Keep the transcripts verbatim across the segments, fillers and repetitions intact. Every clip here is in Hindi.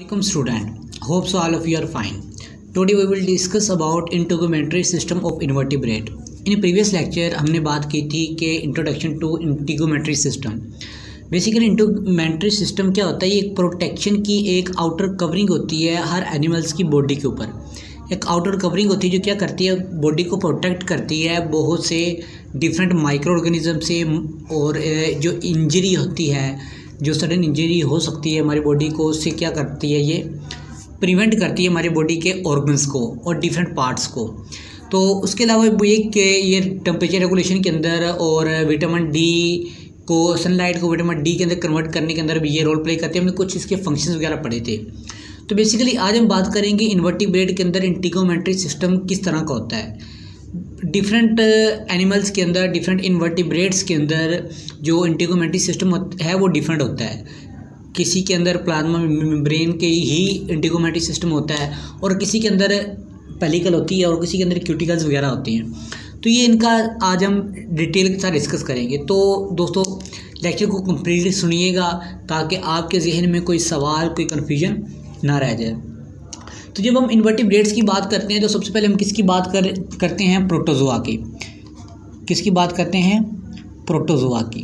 Welcome student, hope so all of you are fine. Today we will discuss about integumentary system of invertebrate. In previous lecture हमने बात की थी कि introduction to integumentary system. Basically integumentary system क्या होता है? ये एक protection की एक outer covering होती है हर animals की body के ऊपर. एक outer covering होती है जो क्या करती है, body को protect करती है बहुत से different micro organism से, और जो injury होती है, जो सडन इंजरी हो सकती है हमारी बॉडी को, उससे क्या करती है, ये प्रिवेंट करती है हमारे बॉडी के ऑर्गन्स को और डिफरेंट पार्ट्स को. तो उसके अलावा ये कि ये टेम्परेचर रेगुलेशन के अंदर और विटामिन डी को, सनलाइट को विटामिन डी के अंदर कन्वर्ट करने के अंदर भी ये रोल प्ले करती है. हमने कुछ इसके फंक्शंस वगैरह पढ़े थे. तो बेसिकली आज हम बात करेंगे इन्वर्टिब्रेट के अंदर इंटिगोमेंट्री सिस्टम किस तरह का होता है. डिफरेंट एनिमल्स के अंदर, डिफरेंट इन्वर्टिब्रेट्स के अंदर जो इंटिगोमेंट्री सिस्टम है वो डिफरेंट होता है. किसी के अंदर प्लाज्मा मेम्ब्रेन के ही इंटिगोमेंट्री सिस्टम होता है, और किसी के अंदर पेलिकल होती है, और किसी के अंदर क्यूटिकल्स वगैरह होती हैं. तो ये इनका आज हम डिटेल के साथ डिस्कस करेंगे. तो दोस्तों लेक्चर को कम्प्लीटली सुनिएगा ताकि आपके जहन में कोई सवाल, कोई कन्फ्यूजन ना रह जाए. तो जब हम इन्वर्टिब्रेट्स की बात करते हैं तो सबसे पहले हम किसकी बात कर करते हैं? प्रोटोजोआ की. किसकी बात करते हैं? प्रोटोजोआ की.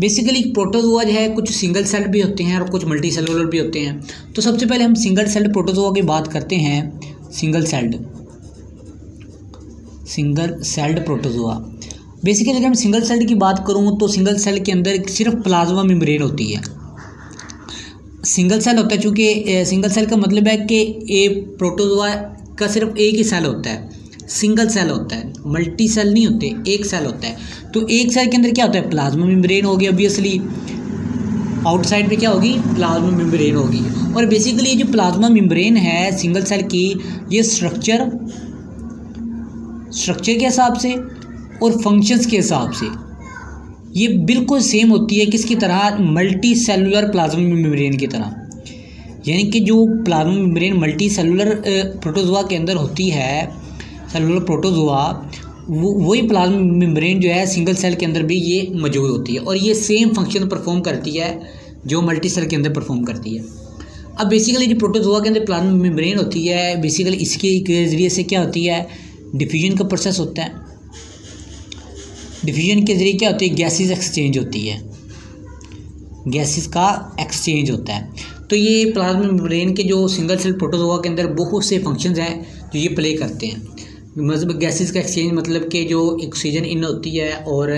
बेसिकली प्रोटोजोआ जो है कुछ सिंगल सेल भी होते हैं और कुछ मल्टी सेलुलर भी होते हैं. तो सबसे पहले हम सिंगल सेल्ड प्रोटोजोआ की बात करते हैं. Single celled single celled protozoa. Basically अगर हम सिंगल सेल्ड की बात करूँ तो सिंगल सेल के अंदर सिर्फ प्लाज्मा मेम्ब्रेन होती है. सिंगल सेल होता है चूँकि सिंगल सेल का मतलब है कि ए प्रोटोजोआ का सिर्फ एक ही सेल होता है. सिंगल सेल होता है, मल्टी सेल नहीं होते, एक सेल होता है. तो एक सेल के अंदर क्या होता है? प्लाज्मा मेम्ब्रेन होगी ऑब्वियसली. आउटसाइड पे क्या होगी? प्लाज्मा मेम्ब्रेन होगी. और बेसिकली ये जो प्लाज्मा मेम्ब्रेन है सिंगल सेल की, ये स्ट्रक्चर स्ट्रक्चर के हिसाब से और फंक्शंस के हिसाब से ये बिल्कुल सेम होती है. किसकी तरह? मल्टी सेलुलर प्लाज्मा मेम्ब्रेन की तरह. यानी कि जो plasma membrane multi cellular protozoa के अंदर होती है, सेलुलर प्रोटोजोआ, वो वही प्लाज्मा मेम्ब्रेन जो है सिंगल सेल के अंदर भी ये मौजूद होती है, और ये सेम फंक्शन परफॉर्म करती है जो मल्टी सेल के अंदर परफॉर्म करती है. अब बेसिकली जो प्रोटोजोआ के अंदर प्लाज्मा मेम्ब्रेन होती है, बेसिकली इसके ज़रिए से क्या होती है, डिफ्यूजन का प्रोसेस होता है. डिफ्यूजन के ज़रिए क्या होती है? गैसेस एक्सचेंज होती है, गैसेस का एक्सचेंज होता है. तो ये प्लाज्मा मेम्ब्रेन के जो सिंगल सेल प्रोटोजोआ के अंदर बहुत से फंक्शंस हैं जो ये प्ले करते हैं. मतलब गैसेस का एक्सचेंज, मतलब कि जो ऑक्सीजन इन होती है और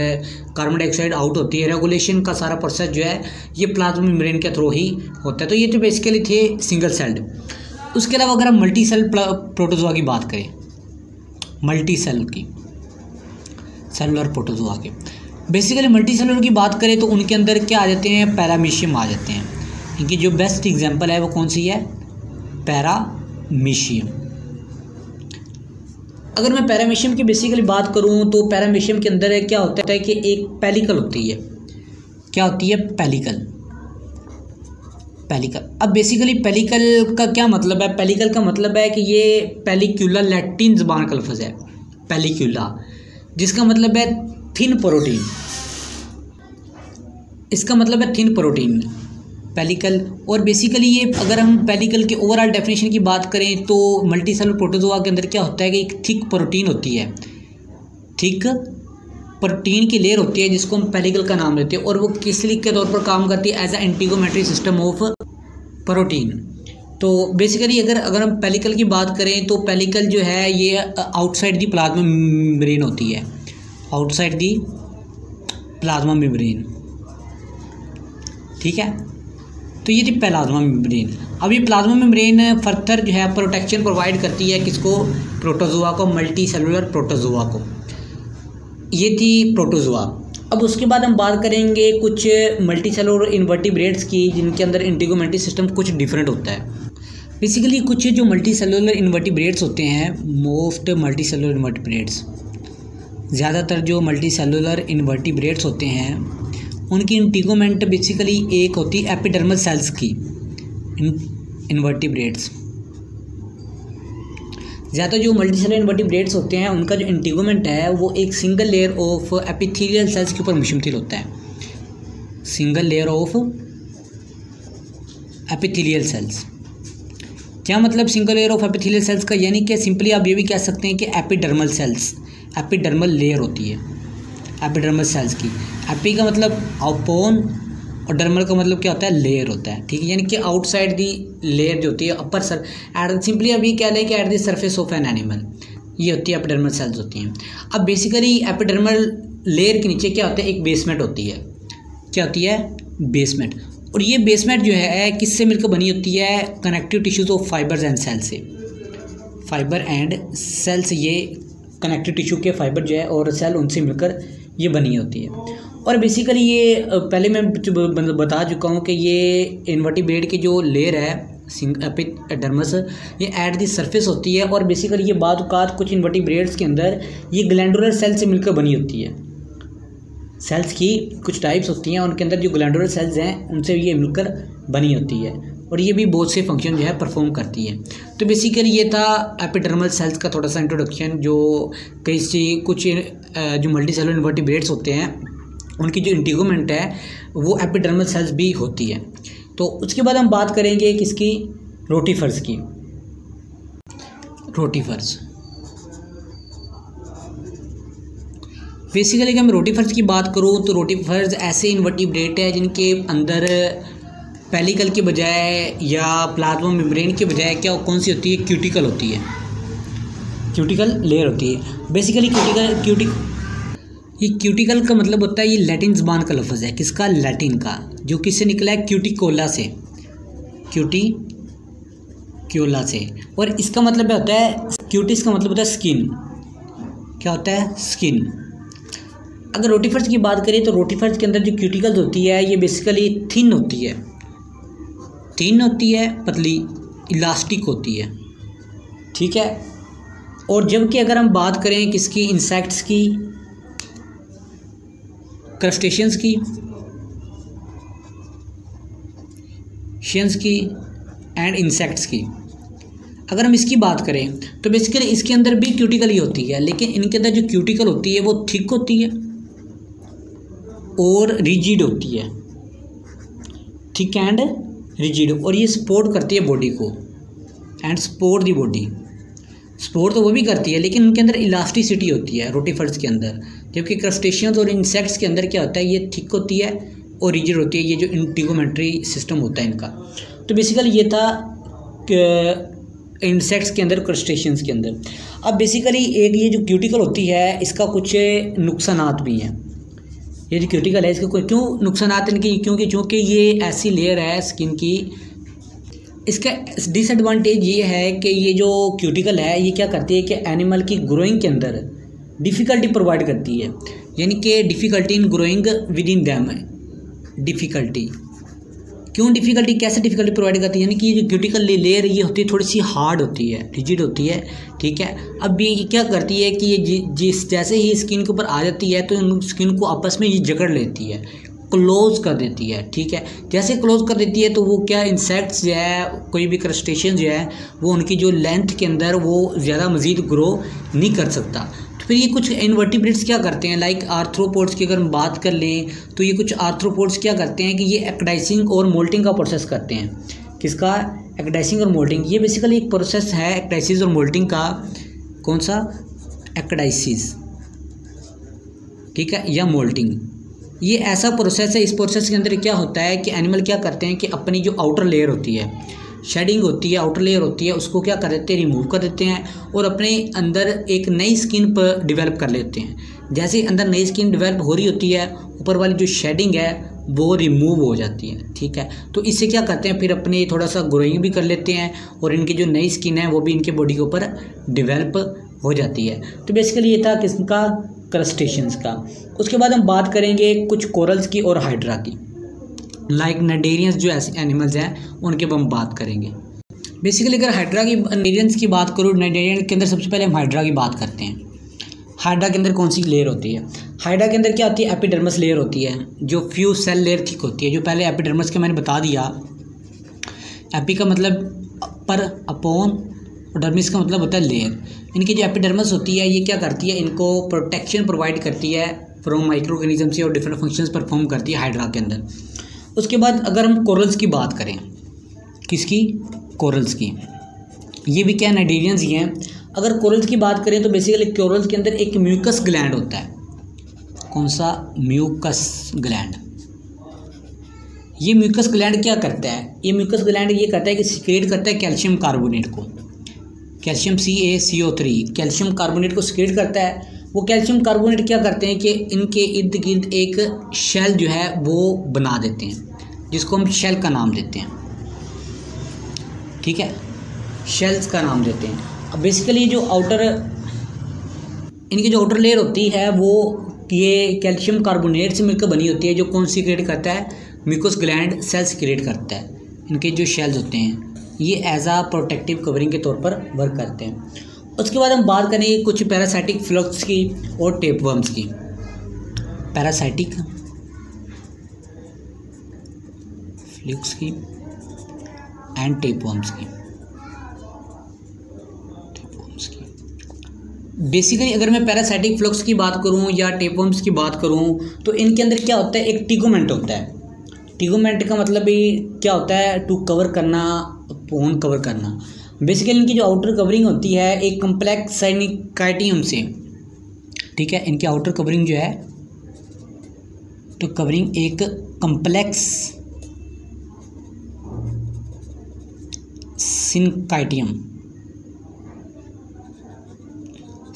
कार्बन डाइऑक्साइड आउट होती है. रेगुलेशन का सारा प्रोसेस जो है ये प्लाज्मा मेम्ब्रेन के थ्रू ही होता है. तो ये तो बेसिकली थे सिंगल सेल्ड. उसके अलावा अगर हम मल्टी सेल प्रोटोजोआ की बात करें, मल्टी सेल की, सेलुलर प्रोटोजोआ के, बेसिकली मल्टी सेलुलर की बात करें तो उनके अंदर क्या आ जाते हैं? पैरामीशियम आ जाते हैं. इनकी जो बेस्ट एग्जांपल है वो कौन सी है? पैरामीशियम. अगर मैं पैरामीशियम की बेसिकली बात करूं तो पैरामीशियम के अंदर क्या होता है कि एक पेलिकल होती है. क्या होती है? पेलिकल. पेलिकल. अब बेसिकली पेलिकल का क्या मतलब है? पेलिकल का मतलब है कि ये पेलिक्यूला लैटिन जबान का लफ्ज़ है, पेलिक्यूला, जिसका मतलब है थिन प्रोटीन. इसका मतलब है थिन प्रोटीन, पेलिकल. और बेसिकली ये अगर हम पेलिकल के ओवरऑल डेफिनेशन की बात करें तो मल्टी सेलुलर प्रोटोजोआ के अंदर क्या होता है कि एक थिक प्रोटीन होती है, थिक प्रोटीन की लेयर होती है जिसको हम पेलिकल का नाम लेते हैं, और वो किस लिंक के तौर पर काम करती है? As a integumentary system of protein. तो बेसिकली अगर अगर हम पेलिकल की बात करें तो पेलिकल जो है ये आउटसाइड दी प्लाज्मा मेम्ब्रेन होती है, आउटसाइड दी प्लाज्मा मेम्ब्रेन. ठीक है, तो ये थी प्लाज्मा मेम्ब्रेन. अब ये प्लाज्मा मेम्ब्रेन फर्थर जो है प्रोटेक्शन प्रोवाइड करती है किसको? प्रोटोजोआ को, मल्टी सेलुलर प्रोटोजोआ को. ये थी प्रोटोजोआ. अब उसके बाद हम बात करेंगे कुछ मल्टी सेलुलर इन्वर्टिब्रेट्स की जिनके अंदर इंटिगोमेंट्री सिस्टम कुछ डिफरेंट होता है. बेसिकली कुछ जो मल्टी सेलुलर इन्वर्टिब्रेट्स होते हैं, मोस्ट मल्टी सेलुलर इन्वर्टिब्रेट्स, ज़्यादातर जो मल्टी सेलुलर इन्वर्टिब्रेट्स होते हैं उनकी इंटिगोमेंट बेसिकली एक होती है एपिडर्मल सेल्स की. इन्वर्टिब्रेट्स ज़्यादा जो मल्टी सेलर इन्वर्टिब्रेट्स होते हैं उनका जो इंटिगोमेंट है वो एक single layer of epithelial cells के ऊपर मुश्तमिल होता है. Single layer of epithelial cells. क्या मतलब single layer of epithelial cells का? यानी कि सिंपली आप ये भी कह सकते हैं कि एपिडर्मल सेल्स, एपिडर्मल लेयर होती है एपिडर्मल सेल्स की। एपी का मतलब अपॉन और डर्मल का मतलब क्या होता है? लेयर होता है, ठीक है। यानी कि आउटसाइड दी लेयर जो होती है, अपर सर एट सिंपली अभी क्या लें कि at the surface of an animal, ये होती है एपिडर्मल सेल्स होती हैं। अब बेसिकली एपिडर्मल लेयर के नीचे क्या होता है? एक बेसमेंट होती है। क्या होती है? बेसमेंट। और ये बेसमेंट जो है किससे मिलकर बनी होती है? Connective tissues of fibres and cell से। फाइबर एंड सेल्स, ये कनेक्टिव टिश्यू के फाइबर जो है और सेल, उनसे मिलकर ये बनी होती है। और बेसिकली ये पहले मैं बता चुका हूँ कि ये इनवर्टिब्रेट की जो लेयर है एपिडर्मस, ये एट द सरफेस होती है। और बेसिकली ये बादुकात कुछ इनवर्टिब्रेट्स के अंदर ये ग्लैंडुलर सेल से मिलकर बनी होती है। सेल्स की कुछ टाइप्स होती हैं, उनके अंदर जो ग्लैंडुलर सेल्स हैं उनसे ये मिलकर बनी होती है और ये भी बहुत से फंक्शन जो है परफॉर्म करती है। तो बेसिकली ये था एपिडर्मल सेल्स का थोड़ा सा इंट्रोडक्शन, जो कई सी कुछ जो मल्टी सेलुलर इनवर्टिब्रेट्स होते हैं उनकी जो इंटीगोमेंट है वो एपिडर्मल सेल्स भी होती है। तो उसके बाद हम बात करेंगे किसकी? रोटीफर्स की। रोटीफर्स बेसिकली हम रोटीफर्स की बात करूँ तो रोटीफर्स ऐसे इनवर्टिब्रेट है जिनके अंदर पेलिकल के बजाय या प्लाज्मा मेम्ब्रेन के बजाय क्या कौन सी होती है? क्यूटिकल होती है, क्यूटिकल लेयर होती है। बेसिकली क्यूटिकल क्यूटिक ये क्यूटिकल का मतलब होता है, ये लैटिन ज़बान का लफ्ज़ है। किसका? लैटिन का, जो किससे निकला है? क्यूटिकोला से, क्यूटी क्योला से। और इसका मतलब होता है, क्यूटिस का मतलब होता है स्किन। क्या होता है? स्किन। अगर रोटीफर्स की बात करें तो रोटीफर्स के अंदर जो क्यूटिकल्स होती है ये बेसिकली थिन होती है, थिन होती है, पतली, इलास्टिक होती है, ठीक है। और जबकि अगर हम बात करें किसकी? इंसेक्ट्स की, क्रस्टेशियंस की, शियंस की एंड इंसेक्ट्स की। अगर हम इसकी बात करें तो बेसिकली इसके अंदर भी क्यूटिकल ही होती है, लेकिन इनके अंदर जो क्यूटिकल होती है वो थिक होती है और रिजिड होती है, थिक एंड रिजिड। और ये सपोर्ट करती है बॉडी को, and support the body. Support तो वो भी करती है, लेकिन उनके अंदर इलास्टिसिटी होती है रोटीफर्स के अंदर। जबकि क्रस्टेशियंस और इंसेक्ट्स के अंदर क्या होता है? ये थिक होती है और रिजिड होती है, ये जो इंटीगोमेंट्री सिस्टम होता है इनका। तो बेसिकली ये था इंसेक्ट्स के अंदर, क्रस्टेशियंस के अंदर। अब बेसिकली एक ये जो क्यूटिकल होती है इसका कुछ नुकसानात भी हैं। ये जो क्यूटिकल है इसके कोई क्यों नुकसान आते हैं? इनकी क्योंकि चूँकि ये ऐसी लेयर है स्किन की, इसका डिसएडवांटेज ये है कि ये जो क्यूटिकल है ये क्या करती है कि एनिमल की ग्रोइंग के अंदर डिफ़िकल्टी प्रोवाइड करती है। यानी कि difficulty in growing with in them, difficulty. क्यों डिफ़िकल्टी, कैसे डिफ़िकल्टी प्रोवाइड करती है? यानी कि ये जो क्यूटिकल लेयर ये होती है थोड़ी सी हार्ड होती है, रिजिड होती है, ठीक है। अब ये क्या करती है कि ये जिस जैसे ही स्किन के ऊपर आ जाती है तो इन स्किन को आपस में ये जकड़ लेती है, क्लोज कर देती है, ठीक है। जैसे क्लोज कर देती है तो वो क्या, इंसेक्ट्स जो है, कोई भी क्रस्टेशियन जो है, वो उनकी जो लेंथ के अंदर वो ज़्यादा मज़ीद ग्रो नहीं कर सकता। फिर ये कुछ इनवर्टिब्रेट्स क्या करते हैं, लाइक आर्थ्रोपोड्स की अगर हम बात कर लें तो ये कुछ आर्थ्रोपोड्स क्या करते हैं कि ये एक्डाइसिंग और मोल्टिंग का प्रोसेस करते हैं। किसका? एक्डाइसिंग और मोल्टिंग। ये बेसिकली एक प्रोसेस है एक्डाइसिस और मोल्टिंग का। कौन सा? एक्डाइसिस, ठीक है, या मोल्टिंग। ये ऐसा प्रोसेस है, इस प्रोसेस के अंदर क्या होता है कि एनिमल क्या करते हैं कि अपनी जो आउटर लेयर होती है, शेडिंग होती है, आउटर लेयर होती है, उसको क्या कर देते हैं? रिमूव कर देते हैं और अपने अंदर एक नई स्किन पर डिवेलप कर लेते हैं। जैसे अंदर नई स्किन डिवेलप हो रही होती है, ऊपर वाली जो शेडिंग है वो रिमूव हो जाती है, ठीक है। तो इससे क्या करते हैं, फिर अपने थोड़ा सा ग्रोइंग भी कर लेते हैं और इनकी जो नई स्किन है वो भी इनके बॉडी के ऊपर डिवेलप हो जाती है। तो बेसिकली ये था किसका? क्रस्टेशियंस का। उसके बाद हम बात करेंगे कुछ कोरल्स की और हाइड्रा की, लाइक like नडेरियंस जो ऐसे एनिमल्स हैं उनके पर हम बात करेंगे। बेसिकली अगर हाइड्रा की नडेरियंस की बात करूँ, नडेरियन के अंदर सबसे पहले हम हाइड्रा की बात करते हैं। हाइड्रा के अंदर कौन सी लेयर होती है? हाइड्रा के अंदर क्या होती है? एपिडर्मस लेयर होती है, जो फ्यू सेल लेयर थिक होती है। जो पहले एपिडर्मस के मैंने बता दिया, एपी का मतलब अपर अपॉन और डर्मिस का मतलब होता है लेयर। इनकी जो एपिडर्मस होती है ये क्या करती है? इनको प्रोटेक्शन प्रोवाइड करती है फ्रॉम माइक्रो ऑर्गेनिज्म से और डिफरेंट फंक्शंस परफॉर्म करती है हाइड्रा के अंदर। उसके बाद अगर हम कोरल्स की बात करें किसकी? कोरल्स की। ये भी क्या नाइडेरियंस ही हैं। अगर कोरल्स की बात करें तो बेसिकली कोरल्स के अंदर एक म्यूकस ग्लैंड होता है। कौन सा? Mucus gland. ये म्यूकस ग्लैंड क्या करता है? ये म्यूकस ग्लैंड ये करता है कि सीक्रेट करता है कैल्शियम कार्बोनेट को, calcium C A C O three calcium carbonate को सीक्रेट करता है। वो कैल्शियम कार्बोनेट क्या करते हैं कि इनके इर्द गिर्द एक शेल जो है वो बना देते हैं, जिसको हम शेल का नाम देते हैं। ठीक है, शेल्स का नाम देते हैं। अब बेसिकली जो आउटर इनकी जो आउटर लेयर होती है वो ये कैल्शियम कार्बोनेट से मिलकर बनी होती है, जो कौन सीक्रेट करता है? म्यूकस ग्लैंड सेल सीक्रेट करता है। इनके जो शेल्स होते हैं ये एज आ प्रोटेक्टिव कवरिंग के तौर पर वर्क करते हैं। उसके बाद हम बात करेंगे कुछ पैरासाइटिक फ्लक्स की और टेपवर्म्स की। पैरासाइटिक फ्लक्स की एंड टेपवर्म्स की टेपवर्म्स की बेसिकली अगर मैं पैरासाइटिक फ्लक्स की बात करूं या टेपवर्म्स की बात करूं तो इनके अंदर क्या होता है? एक टिगोमेंट होता है। टिगोमेंट का मतलब भी क्या होता है? टू कवर करना, पोन कवर करना। बेसिकली इनकी जो आउटर कवरिंग होती है एक कम्प्लेक्स साइनिकाइटियम से, ठीक है, इनकी आउटर कवरिंग जो है तो कवरिंग एक कम्प्लेक्स सिनकाइटियम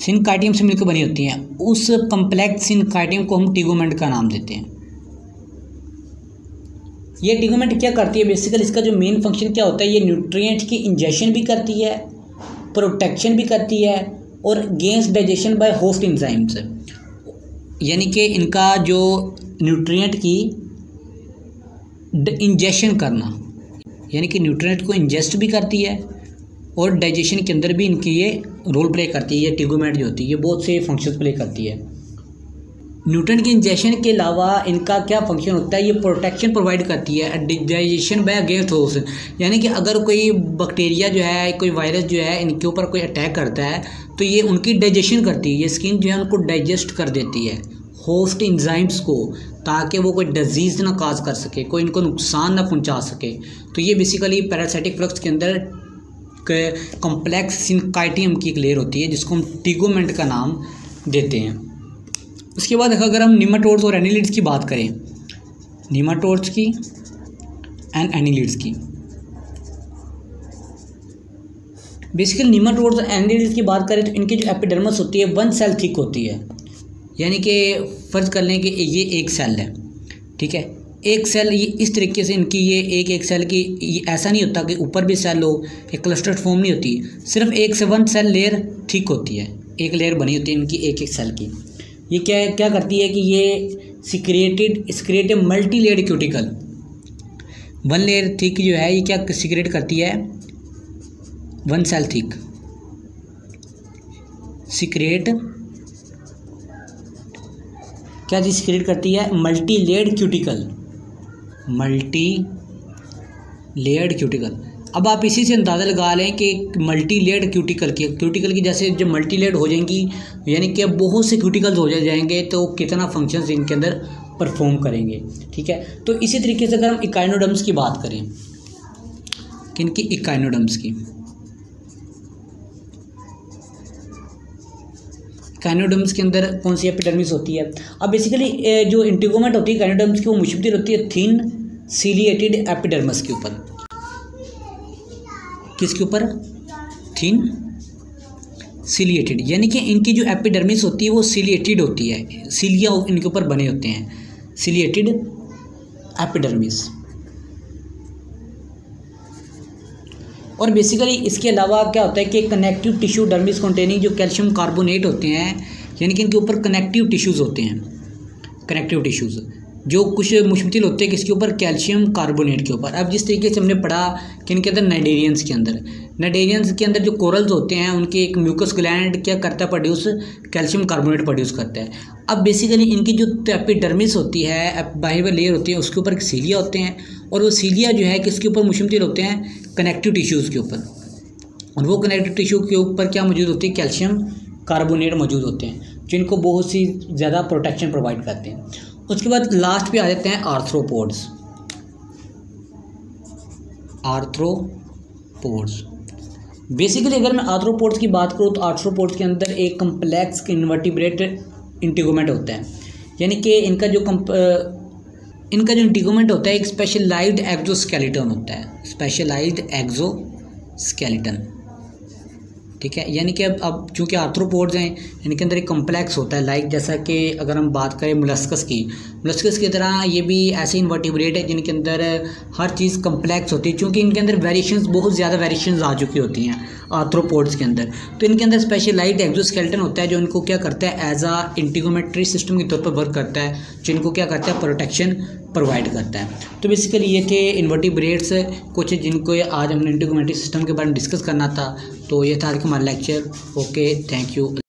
सिनकाइटियम से मिलकर बनी होती है। उस कम्प्लेक्स सिनकाइटियम को हम टिगोमेंट का नाम देते हैं। ये टिगोमेंट क्या करती है? बेसिकली इसका जो मेन फंक्शन क्या होता है, ये न्यूट्रिएंट की इंजेक्शन भी करती है, प्रोटेक्शन भी करती है, और gains digestion by host enzymes. यानी कि इनका जो न्यूट्रिएंट की इंजेक्शन करना, यानी कि न्यूट्रिएंट को इंजेस्ट भी करती है और डाइजेशन के अंदर भी इनकी ये रोल प्ले करती है। ये टिगोमेंट जो होती है ये बहुत से फंक्शन प्ले करती है। न्यूट्रिएंट के इंजेक्शन के अलावा इनका क्या फंक्शन होता है? ये प्रोटेक्शन प्रोवाइड करती है, डाइजेशन बाय अगेंस्ट होस्ट। यानी कि अगर कोई बैक्टीरिया जो है, कोई वायरस जो है इनके ऊपर कोई अटैक करता है तो ये उनकी डाइजेशन करती है। ये स्किन जो है उनको डाइजेस्ट कर देती है, होस्ट इंजाइम्स को, ताकि वो कोई डिजीज़ ना काज कर सके, कोई इनको नुकसान ना पहुँचा सके। तो ये बेसिकली पैरासाइटिक फ्लक्स के अंदर कॉम्प्लेक्स सिनकाइटियम की एक लेयर होती है, जिसको हम टिगोमेंट का नाम देते हैं। उसके बाद अगर हम निमाटोड्स और एनिलिड्स की बात करें, निमाटोड्स की एंड एनिलिड्स की। बेसिकली निमाटोड्स और एनिलिड्स की बात करें तो इनकी जो एपिडर्मस होती है वन सेल थिक होती है। यानी कि फर्ज कर लें कि ये एक सेल है, ठीक है, एक सेल। ये इस तरीके से इनकी ये एक एक सेल की, ये ऐसा नहीं होता कि ऊपर भी सेल हो, एक क्लस्टर्ड फॉर्म नहीं होती। सिर्फ एक से वन सेल लेयर थिक होती है, एक लेयर बनी होती है इनकी एक एक सेल की। ये क्या क्या करती है कि ये secreted secrete multi layer cuticle, one layer thick जो है ये क्या सीक्रेट करती है? वन सेल थिक सीक्रेट क्या जी सीक्रेट करती है? Multi layer cuticle, multi layer cuticle. अब आप इसी से अंदाज़ा लगा लें कि मल्टी लेयर्ड क्यूटिकल की क्यूटिकल की जैसे जब मल्टी लेयर्ड हो जाएंगी, यानी कि अब बहुत से क्यूटिकल्स हो जाएंगे तो कितना फंक्शंस इनके अंदर परफॉर्म करेंगे, ठीक है। तो इसी तरीके से अगर हम इकाइनोडर्म्स की बात करें, इनकी इकाइनोडर्म्स की काइनोडर्म्स के अंदर कौन सी एपिडर्मिस होती है? अब बेसिकली जो इंटिगोमेंट होती है काइनोडर्म्स की वो मुश्तमिल होती है थिन सीलिएटेड एपिडर्मस के ऊपर। किसके ऊपर? थिन सीलिएटेड, यानी कि इनकी जो एपिडर्मिस होती है वो सीलिएटेड होती है, सीलिया इनके ऊपर बने होते हैं, सीलिएटेड एपिडर्मिस। और बेसिकली इसके अलावा क्या होता है कि कनेक्टिव टिश्यू डर्मिस कंटेनिंग जो कैल्शियम कार्बोनेट होते हैं, यानी कि इनके ऊपर कनेक्टिव टिश्यूज़ होते हैं, कनेक्टिव टिश्यूज़ जो कुछ मुश्किल होते हैं किसके ऊपर? कैल्शियम कार्बोनेट के ऊपर। अब जिस तरीके से हमने पढ़ा कि इनके अंदर नाइडेरियंस के अंदर नाइडेरियंस के अंदर जो कोरल्स होते हैं उनके एक म्यूकस ग्लैंड क्या करता है? प्रोड्यूस कैल्शियम कार्बोनेट प्रोड्यूस करता है। अब बेसिकली इनकी जो एपिडर्मिस होती है, बाहरी लेयर होती है, उसके ऊपर सीलिया होते हैं, और वो सीलिया जो है किसके ऊपर मुश्किल होते हैं? कनेक्टिव टिश्यूज़ के ऊपर। और वो कनेक्टिव टिश्यू के ऊपर क्या मौजूद होती है? कैल्शियम कार्बोनेट मौजूद होते हैं, जिनको बहुत सी ज़्यादा प्रोटेक्शन प्रोवाइड करते हैं। उसके बाद लास्ट पे आ जाते हैं आर्थ्रोपोड्स। आर्थ्रोपोड्स। बेसिकली अगर मैं आर्थ्रोपोड्स की बात करूँ तो आर्थ्रोपोड्स के अंदर एक कम्प्लेक्स इन्वर्टिब्रेट इंटीगोमेंट होता है, यानी कि इनका जो कम्प इनका जो इंटीगोमेंट होता है एक स्पेशलाइज्ड एक्सोस्केलेटन होता है, स्पेशलाइज्ड एक्सोस्केलेटन। ठीक है, यानी कि अब अब चूँकि आर्थ्रोपोड्स हैं इनके अंदर एक कम्प्लेक्स होता है, लाइक जैसा कि अगर हम बात करें मोलस्कस की, मोलस्कस की तरह ये भी ऐसे इन्वर्टिब्रेट है जिनके अंदर हर चीज़ कम्प्लेक्स होती है, क्योंकि इनके अंदर वेरिएशंस बहुत ज़्यादा वेरिएशंस आ चुकी होती हैं आर्थ्रोपोड्स के अंदर। तो इनके अंदर स्पेशलाइज्ड एक्सोस्केलेटन होता है जो इनको क्या करता है एज आ इंटीगोमेट्री सिस्टम के तौर पर वर्क करता है, जो इनको क्या करता है प्रोटेक्शन प्रोवाइड करता है। तो बेसिकली ये थे इन्वर्टिब्रेट्स कुछ जिनको आज हमने इंटीगोमेट्री सिस्टम के बारे में डिस्कस करना था। तो ये था हमारा लेक्चर। Okay, thank you.